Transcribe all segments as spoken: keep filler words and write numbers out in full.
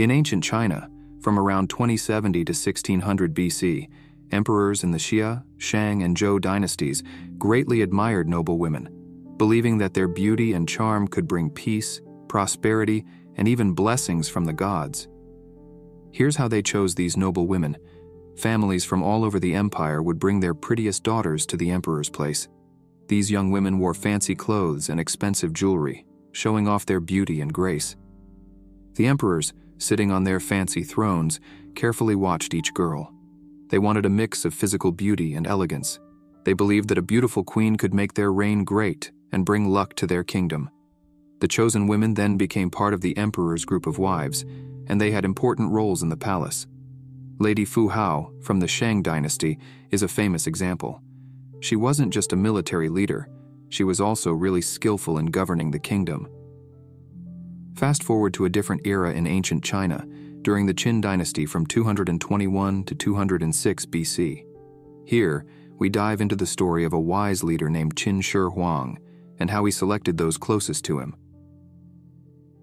In ancient China, from around twenty seventy to sixteen hundred B C, emperors in the Xia, Shang, and Zhou dynasties greatly admired noble women, believing that their beauty and charm could bring peace, prosperity, and even blessings from the gods. Here's how they chose these noble women. Families from all over the empire would bring their prettiest daughters to the emperor's place. These young women wore fancy clothes and expensive jewelry, showing off their beauty and grace. The emperors, sitting on their fancy thrones, carefully watched each girl. They wanted a mix of physical beauty and elegance. They believed that a beautiful queen could make their reign great and bring luck to their kingdom. The chosen women then became part of the emperor's group of wives, and they had important roles in the palace. Lady Fu Hao, from the Shang Dynasty, is a famous example. She wasn't just a military leader, she was also really skillful in governing the kingdom. Fast forward to a different era in ancient China, during the Qin Dynasty from two hundred twenty-one to two hundred six B C. Here, we dive into the story of a wise leader named Qin Shi Huang and how he selected those closest to him.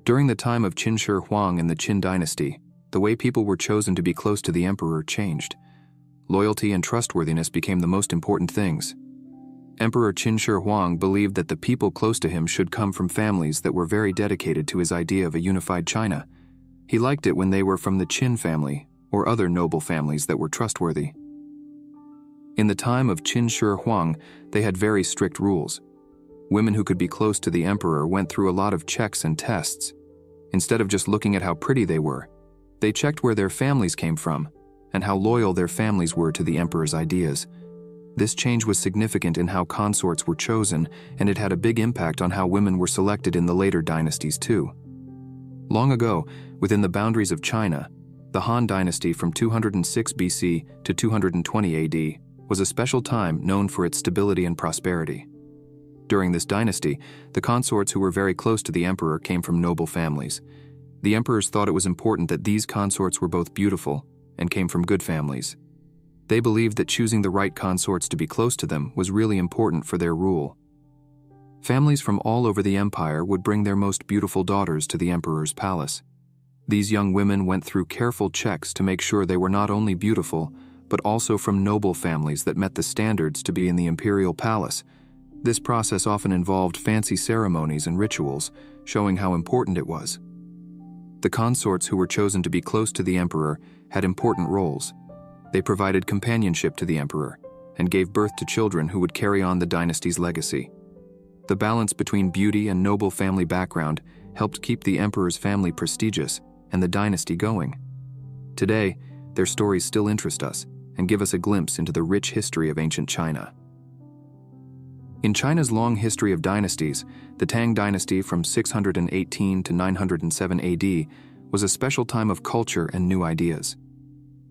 During the time of Qin Shi Huang and the Qin Dynasty, the way people were chosen to be close to the emperor changed. Loyalty and trustworthiness became the most important things. Emperor Qin Shi Huang believed that the people close to him should come from families that were very dedicated to his idea of a unified China. He liked it when they were from the Qin family or other noble families that were trustworthy. In the time of Qin Shi Huang, they had very strict rules. Women who could be close to the emperor went through a lot of checks and tests. Instead of just looking at how pretty they were, they checked where their families came from and how loyal their families were to the emperor's ideas. This change was significant in how consorts were chosen, and it had a big impact on how women were selected in the later dynasties too. Long ago, within the boundaries of China, the Han Dynasty from two hundred six B C to two hundred twenty A D was a special time known for its stability and prosperity. During this dynasty, the consorts who were very close to the emperor came from noble families. The emperors thought it was important that these consorts were both beautiful and came from good families. They believed that choosing the right consorts to be close to them was really important for their rule. Families from all over the empire would bring their most beautiful daughters to the emperor's palace. These young women went through careful checks to make sure they were not only beautiful, but also from noble families that met the standards to be in the imperial palace. This process often involved fancy ceremonies and rituals, showing how important it was. The consorts who were chosen to be close to the emperor had important roles. They provided companionship to the emperor and gave birth to children who would carry on the dynasty's legacy. The balance between beauty and noble family background helped keep the emperor's family prestigious and the dynasty going. Today, their stories still interest us and give us a glimpse into the rich history of ancient China. In China's long history of dynasties, the Tang Dynasty from six hundred eighteen to nine hundred seven A D was a special time of culture and new ideas.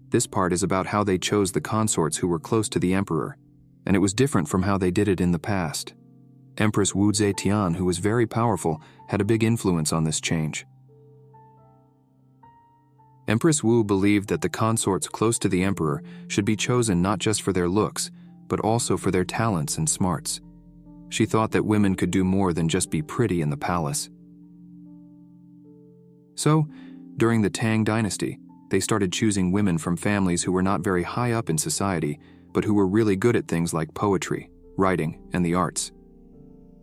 This part is about how they chose the consorts who were close to the emperor, and it was different from how they did it in the past. Empress Wu Zetian, who was very powerful, had a big influence on this change. Empress Wu believed that the consorts close to the emperor should be chosen not just for their looks, but also for their talents and smarts. She thought that women could do more than just be pretty in the palace. So, during the Tang Dynasty, they started choosing women from families who were not very high up in society, but who were really good at things like poetry, writing, and the arts.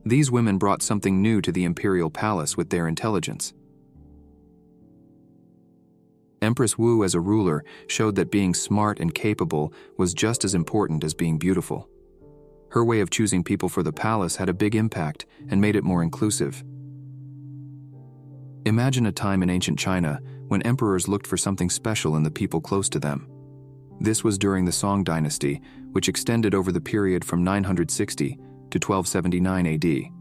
These women brought something new to the imperial palace with their intelligence. Empress Wu, as a ruler, showed that being smart and capable was just as important as being beautiful. Her way of choosing people for the palace had a big impact and made it more inclusive. Imagine a time in ancient China when emperors looked for something special in the people close to them. This was during the Song Dynasty, which extended over the period from nine hundred sixty to twelve seventy-nine A D.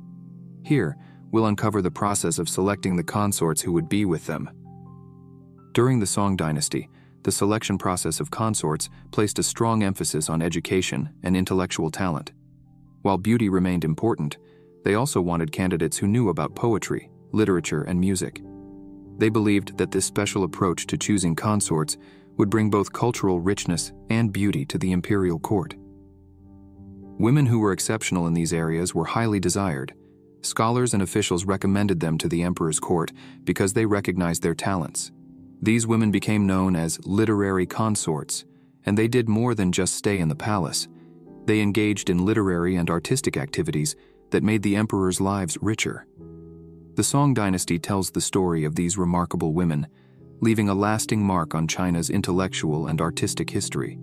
Here, we'll uncover the process of selecting the consorts who would be with them. During the Song Dynasty, the selection process of consorts placed a strong emphasis on education and intellectual talent. While beauty remained important, they also wanted candidates who knew about poetry, literature, and music. They believed that this special approach to choosing consorts would bring both cultural richness and beauty to the imperial court. Women who were exceptional in these areas were highly desired. Scholars and officials recommended them to the emperor's court because they recognized their talents. These women became known as literary consorts, and they did more than just stay in the palace. They engaged in literary and artistic activities that made the emperor's lives richer. The Song Dynasty tells the story of these remarkable women, leaving a lasting mark on China's intellectual and artistic history.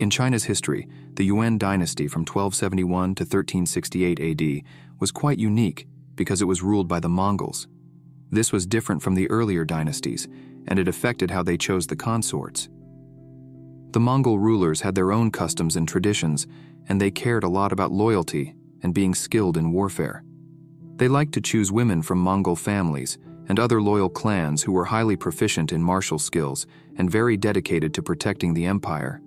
In China's history, the Yuan Dynasty from twelve seventy-one to thirteen sixty-eight A D was quite unique because it was ruled by the Mongols. This was different from the earlier dynasties, and it affected how they chose the consorts. The Mongol rulers had their own customs and traditions, and they cared a lot about loyalty and being skilled in warfare. They liked to choose women from Mongol families and other loyal clans who were highly proficient in martial skills and very dedicated to protecting the empire.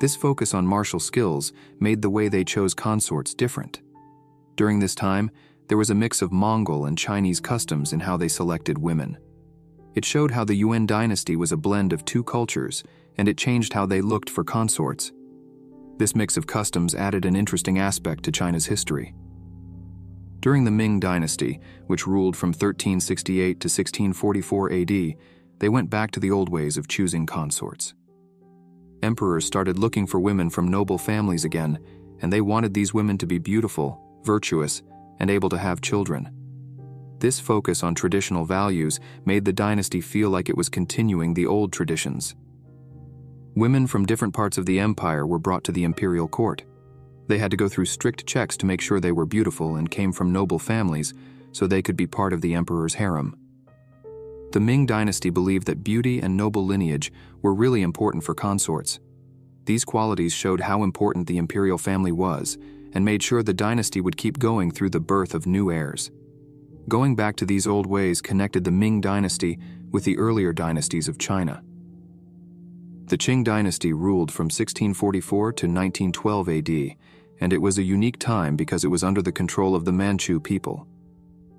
This focus on martial skills made the way they chose consorts different. During this time, there was a mix of Mongol and Chinese customs in how they selected women. It showed how the Yuan Dynasty was a blend of two cultures, and it changed how they looked for consorts. This mix of customs added an interesting aspect to China's history. During the Ming Dynasty, which ruled from thirteen sixty-eight to sixteen forty-four A D, they went back to the old ways of choosing consorts. Emperors started looking for women from noble families again, and they wanted these women to be beautiful, virtuous, and able to have children. This focus on traditional values made the dynasty feel like it was continuing the old traditions. Women from different parts of the empire were brought to the imperial court. They had to go through strict checks to make sure they were beautiful and came from noble families so they could be part of the emperor's harem. The Ming Dynasty believed that beauty and noble lineage were really important for consorts. These qualities showed how important the imperial family was and made sure the dynasty would keep going through the birth of new heirs. Going back to these old ways connected the Ming Dynasty with the earlier dynasties of China. The Qing Dynasty ruled from sixteen forty-four to nineteen twelve A D, and it was a unique time because it was under the control of the Manchu people.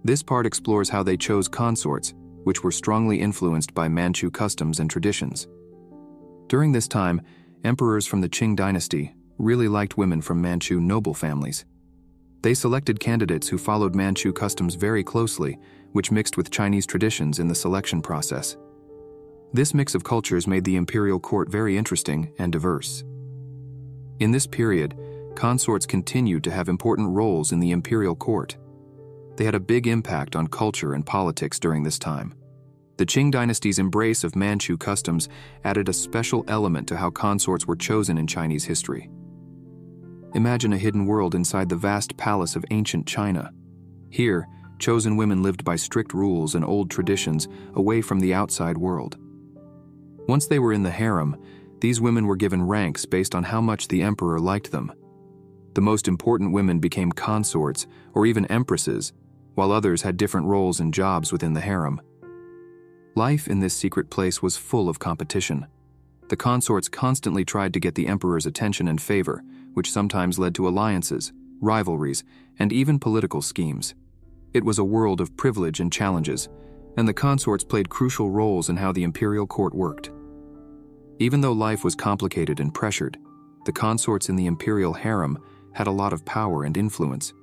This part explores how they chose consorts, which were strongly influenced by Manchu customs and traditions. During this time, emperors from the Qing Dynasty really liked women from Manchu noble families. They selected candidates who followed Manchu customs very closely, which mixed with Chinese traditions in the selection process. This mix of cultures made the imperial court very interesting and diverse. In this period, consorts continued to have important roles in the imperial court. They had a big impact on culture and politics during this time. The Qing Dynasty's embrace of Manchu customs added a special element to how consorts were chosen in Chinese history. Imagine a hidden world inside the vast palace of ancient China. Here, chosen women lived by strict rules and old traditions away from the outside world. Once they were in the harem, these women were given ranks based on how much the emperor liked them. The most important women became consorts or even empresses, while others had different roles and jobs within the harem. Life in this secret place was full of competition. The consorts constantly tried to get the emperor's attention and favor, which sometimes led to alliances, rivalries, and even political schemes. It was a world of privilege and challenges, and the consorts played crucial roles in how the imperial court worked. Even though life was complicated and pressured, the consorts in the imperial harem had a lot of power and influence.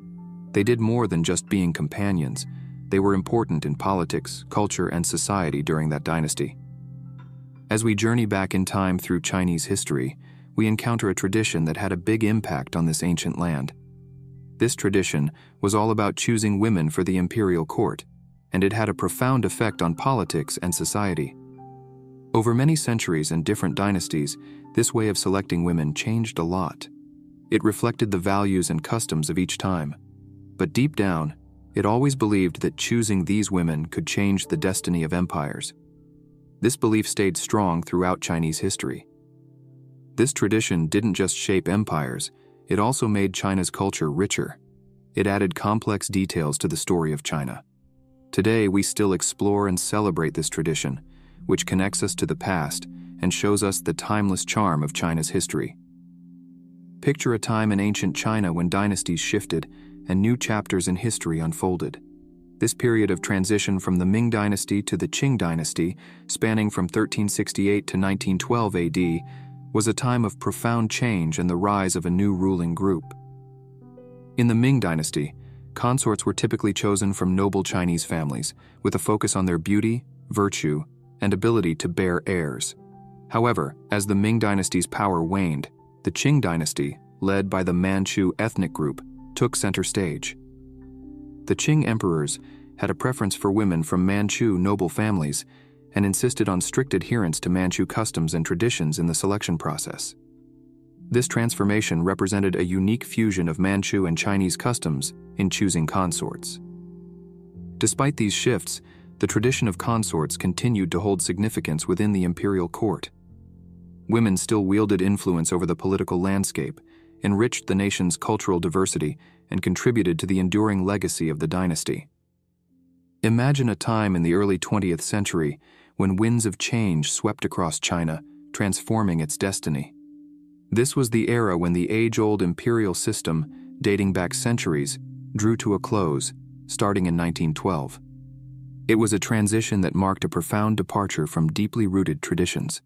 They did more than just being companions. They were important in politics, culture, and society during that dynasty. As we journey back in time through Chinese history, we encounter a tradition that had a big impact on this ancient land. This tradition was all about choosing women for the imperial court, and it had a profound effect on politics and society. Over many centuries and different dynasties, this way of selecting women changed a lot. It reflected the values and customs of each time. But deep down, it always believed that choosing these women could change the destiny of empires. This belief stayed strong throughout Chinese history. This tradition didn't just shape empires, it also made China's culture richer. It added complex details to the story of China. Today, we still explore and celebrate this tradition, which connects us to the past and shows us the timeless charm of China's history. Picture a time in ancient China when dynasties shifted and new chapters in history unfolded. This period of transition from the Ming Dynasty to the Qing Dynasty, spanning from thirteen sixty-eight to nineteen twelve A D, was a time of profound change and the rise of a new ruling group. In the Ming Dynasty, consorts were typically chosen from noble Chinese families, with a focus on their beauty, virtue, and ability to bear heirs. However, as the Ming Dynasty's power waned, the Qing Dynasty, led by the Manchu ethnic group, took center stage. The Qing emperors had a preference for women from Manchu noble families and insisted on strict adherence to Manchu customs and traditions in the selection process. This transformation represented a unique fusion of Manchu and Chinese customs in choosing consorts. Despite these shifts, the tradition of consorts continued to hold significance within the imperial court. Women still wielded influence over the political landscape, enriched the nation's cultural diversity, and contributed to the enduring legacy of the dynasty. Imagine a time in the early twentieth century when winds of change swept across China, transforming its destiny. This was the era when the age-old imperial system, dating back centuries, drew to a close, starting in nineteen twelve. It was a transition that marked a profound departure from deeply rooted traditions.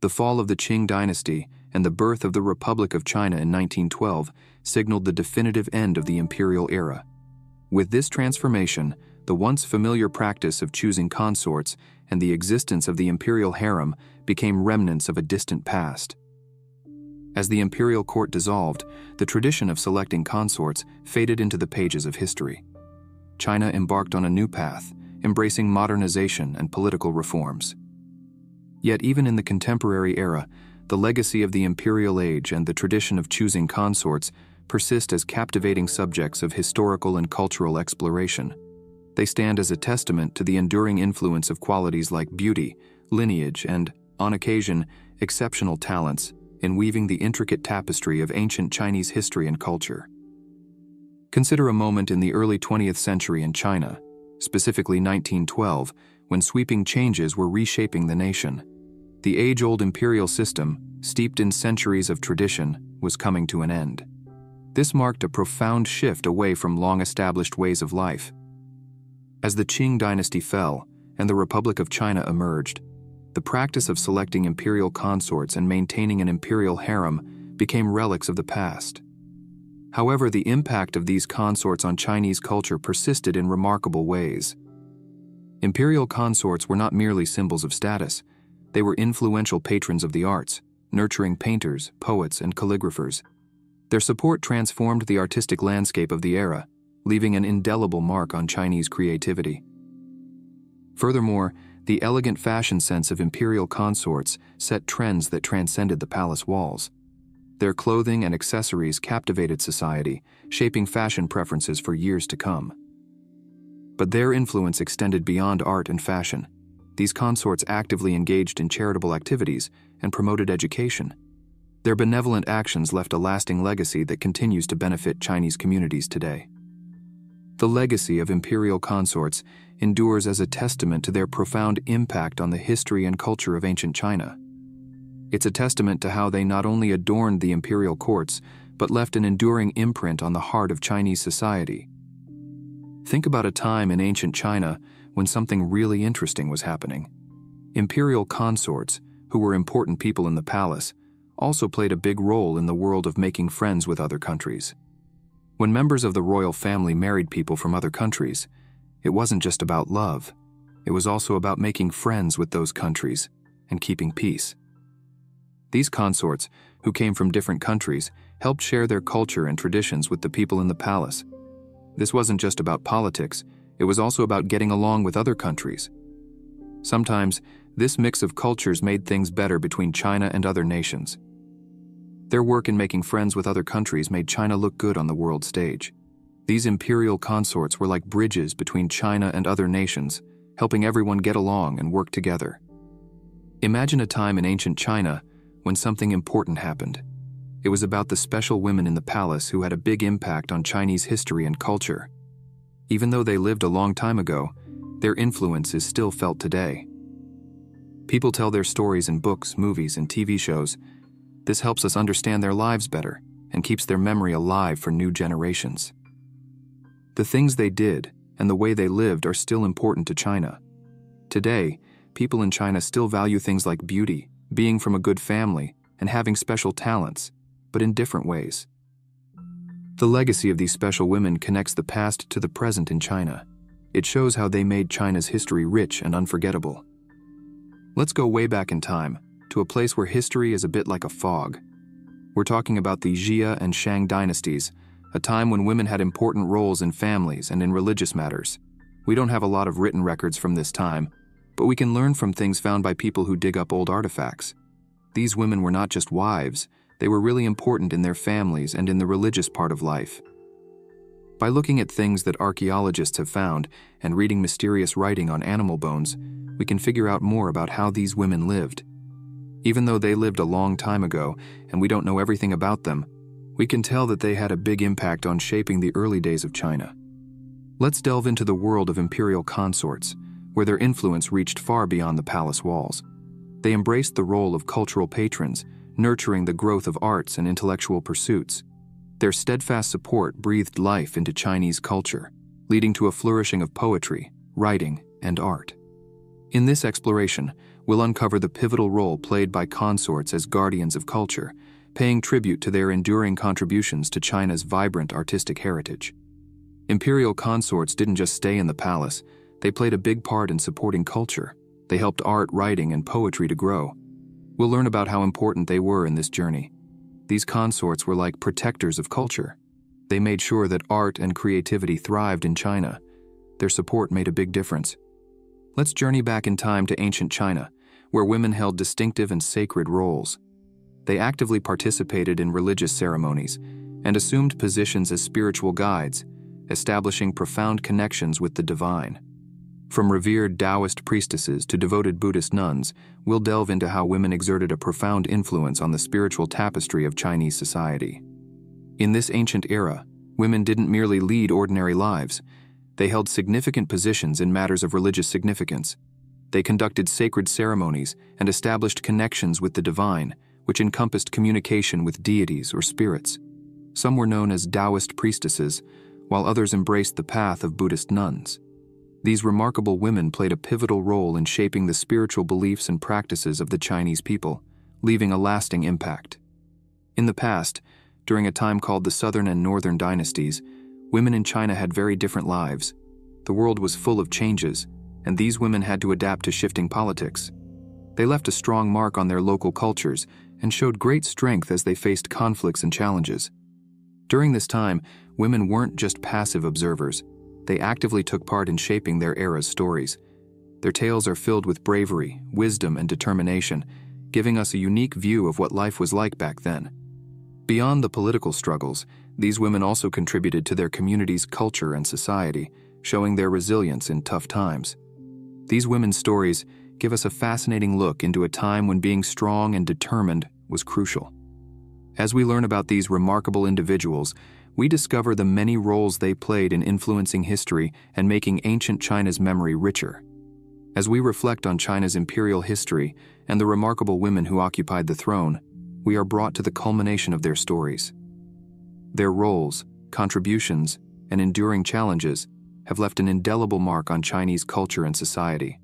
The fall of the Qing Dynasty and the birth of the Republic of China in nineteen twelve signaled the definitive end of the imperial era. With this transformation, the once familiar practice of choosing consorts and the existence of the imperial harem became remnants of a distant past. As the imperial court dissolved, the tradition of selecting consorts faded into the pages of history. China embarked on a new path, embracing modernization and political reforms. Yet even in the contemporary era, the legacy of the imperial age and the tradition of choosing consorts persist as captivating subjects of historical and cultural exploration. They stand as a testament to the enduring influence of qualities like beauty, lineage, and, on occasion, exceptional talents in weaving the intricate tapestry of ancient Chinese history and culture. Consider a moment in the early twentieth century in China, specifically nineteen twelve, when sweeping changes were reshaping the nation. The age-old imperial system, steeped in centuries of tradition, was coming to an end. This marked a profound shift away from long-established ways of life. As the Qing Dynasty fell and the Republic of China emerged, the practice of selecting imperial consorts and maintaining an imperial harem became relics of the past. However, the impact of these consorts on Chinese culture persisted in remarkable ways. Imperial consorts were not merely symbols of status. They were influential patrons of the arts, nurturing painters, poets, and calligraphers. Their support transformed the artistic landscape of the era, leaving an indelible mark on Chinese creativity. Furthermore, the elegant fashion sense of imperial consorts set trends that transcended the palace walls. Their clothing and accessories captivated society, shaping fashion preferences for years to come. But their influence extended beyond art and fashion. These consorts actively engaged in charitable activities and promoted education. Their benevolent actions left a lasting legacy that continues to benefit Chinese communities today. The legacy of imperial consorts endures as a testament to their profound impact on the history and culture of ancient China. It's a testament to how they not only adorned the imperial courts, but left an enduring imprint on the heart of Chinese society. Think about a time in ancient China when something really interesting was happening. Imperial consorts, who were important people in the palace, also played a big role in the world of making friends with other countries. When members of the royal family married people from other countries, it wasn't just about love. It was also about making friends with those countries and keeping peace. These consorts, who came from different countries, helped share their culture and traditions with the people in the palace. This wasn't just about politics, it was also about getting along with other countries. Sometimes, this mix of cultures made things better between China and other nations. Their work in making friends with other countries made China look good on the world stage. These imperial consorts were like bridges between China and other nations, helping everyone get along and work together. Imagine a time in ancient China when something important happened. It was about the special women in the palace who had a big impact on Chinese history and culture. Even though they lived a long time ago, their influence is still felt today. People tell their stories in books, movies, and T V shows. This helps us understand their lives better and keeps their memory alive for new generations. The things they did and the way they lived are still important to China. Today, people in China still value things like beauty, being from a good family, and having special talents, but in different ways. The legacy of these special women connects the past to the present in China. It shows how they made China's history rich and unforgettable. Let's go way back in time, to a place where history is a bit like a fog. We're talking about the Xia and Shang dynasties, a time when women had important roles in families and in religious matters. We don't have a lot of written records from this time, but we can learn from things found by people who dig up old artifacts. These women were not just wives, they were really important in their families and in the religious part of life. By looking at things that archaeologists have found and reading mysterious writing on animal bones, we can figure out more about how these women lived. Even though they lived a long time ago and we don't know everything about them, we can tell that they had a big impact on shaping the early days of China. Let's delve into the world of imperial consorts, where their influence reached far beyond the palace walls. They embraced the role of cultural patrons, nurturing the growth of arts and intellectual pursuits. Their steadfast support breathed life into Chinese culture, leading to a flourishing of poetry, writing, and art. In this exploration, we'll uncover the pivotal role played by consorts as guardians of culture, paying tribute to their enduring contributions to China's vibrant artistic heritage. Imperial consorts didn't just stay in the palace, they played a big part in supporting culture. They helped art, writing, and poetry to grow. We'll learn about how important they were in this journey. These consorts were like protectors of culture. They made sure that art and creativity thrived in China. Their support made a big difference. Let's journey back in time to ancient China, where women held distinctive and sacred roles. They actively participated in religious ceremonies and assumed positions as spiritual guides, establishing profound connections with the divine. From revered Taoist priestesses to devoted Buddhist nuns, we'll delve into how women exerted a profound influence on the spiritual tapestry of Chinese society. In this ancient era, women didn't merely lead ordinary lives, they held significant positions in matters of religious significance. They conducted sacred ceremonies and established connections with the divine, which encompassed communication with deities or spirits. Some were known as Taoist priestesses, while others embraced the path of Buddhist nuns. These remarkable women played a pivotal role in shaping the spiritual beliefs and practices of the Chinese people, leaving a lasting impact. In the past, during a time called the Southern and Northern Dynasties, women in China had very different lives. The world was full of changes, and these women had to adapt to shifting politics. They left a strong mark on their local cultures and showed great strength as they faced conflicts and challenges. During this time, women weren't just passive observers. They actively took part in shaping their era's stories. Their tales are filled with bravery, wisdom, and determination, giving us a unique view of what life was like back then. Beyond the political struggles, these women also contributed to their community's culture and society, showing their resilience in tough times. These women's stories give us a fascinating look into a time when being strong and determined was crucial. As we learn about these remarkable individuals, we discover the many roles they played in influencing history and making ancient China's memory richer. As we reflect on China's imperial history and the remarkable women who occupied the throne, we are brought to the culmination of their stories. Their roles, contributions, and enduring challenges have left an indelible mark on Chinese culture and society.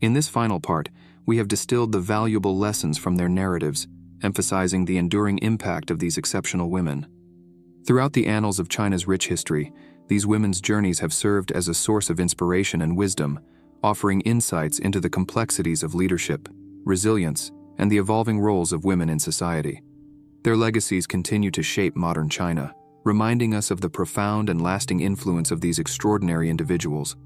In this final part, we have distilled the valuable lessons from their narratives, emphasizing the enduring impact of these exceptional women. Throughout the annals of China's rich history, these women's journeys have served as a source of inspiration and wisdom, offering insights into the complexities of leadership, resilience, and the evolving roles of women in society. Their legacies continue to shape modern China, reminding us of the profound and lasting influence of these extraordinary individuals.